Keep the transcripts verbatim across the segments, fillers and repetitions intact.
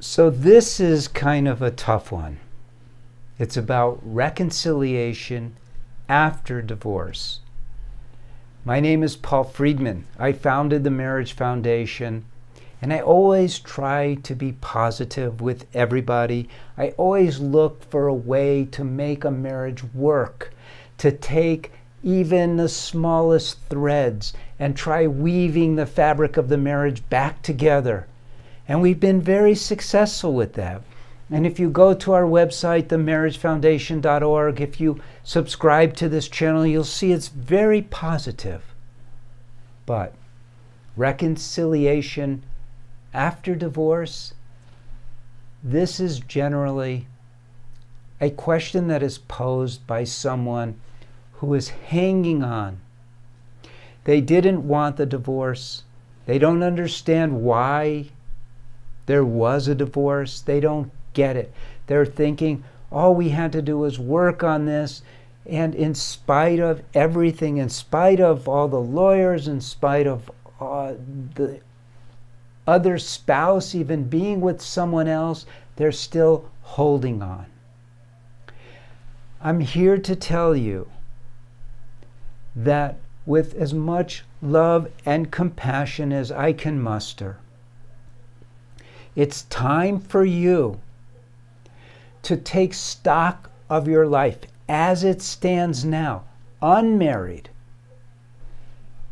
So this is kind of a tough one. It's about reconciliation after divorce. My name is Paul Friedman. I founded the Marriage Foundation, and I always try to be positive with everybody. I always look for a way to make a marriage work, to take even the smallest threads and try weaving the fabric of the marriage back together. And we've been very successful with that. And if you go to our website, the marriage foundation dot org, if you subscribe to this channel, you'll see it's very positive. But reconciliation after divorce, this is generally a question that is posed by someone who is hanging on. They didn't want the divorce. They don't understand why there was a divorce. They don't get it. They're thinking, all we had to do was work on this, and in spite of everything, in spite of all the lawyers, in spite of uh, the other spouse even being with someone else, they're still holding on. I'm here to tell you that with as much love and compassion as I can muster, it's time for you to take stock of your life as it stands now, unmarried,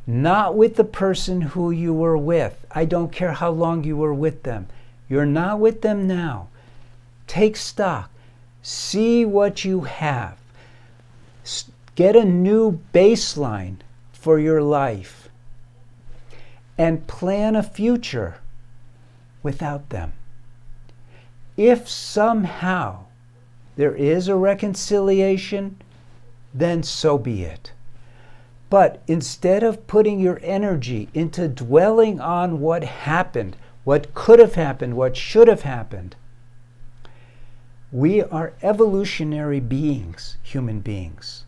not with the person who you were with. I don't care how long you were with them. You're not with them now. Take stock. See what you have. Get a new baseline for your life and plan a future without them. If somehow there is a reconciliation, then so be it. But instead of putting your energy into dwelling on what happened, what could have happened, what should have happened, we are evolutionary beings, human beings.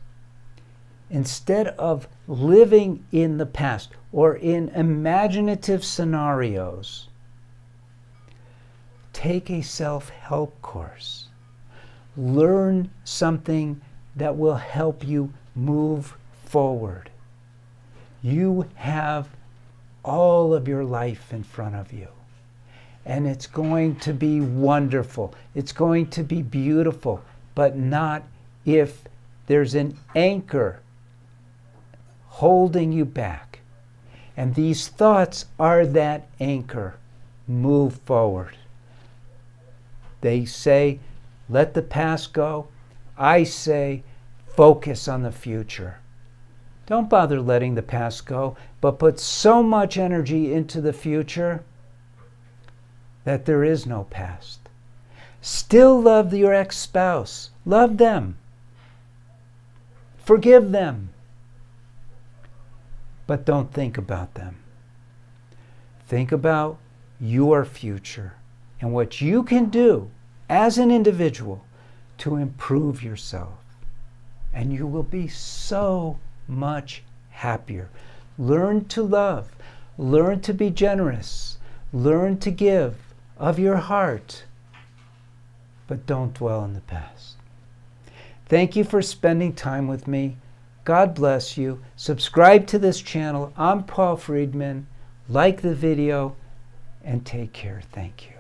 Instead of living in the past or in imaginative scenarios, take a self-help course. Learn something that will help you move forward. You have all of your life in front of you, and it's going to be wonderful. It's going to be beautiful, but not if there's an anchor holding you back. And these thoughts are that anchor. Move forward. They say, let the past go. I say, focus on the future. Don't bother letting the past go, but put so much energy into the future that there is no past. Still love your ex-spouse. Love them. Forgive them. But don't think about them. Think about your future and what you can do as an individual to improve yourself. And you will be so much happier. Learn to love. Learn to be generous. Learn to give of your heart. But don't dwell on the past. Thank you for spending time with me. God bless you. Subscribe to this channel. I'm Paul Friedman. Like the video and take care. Thank you.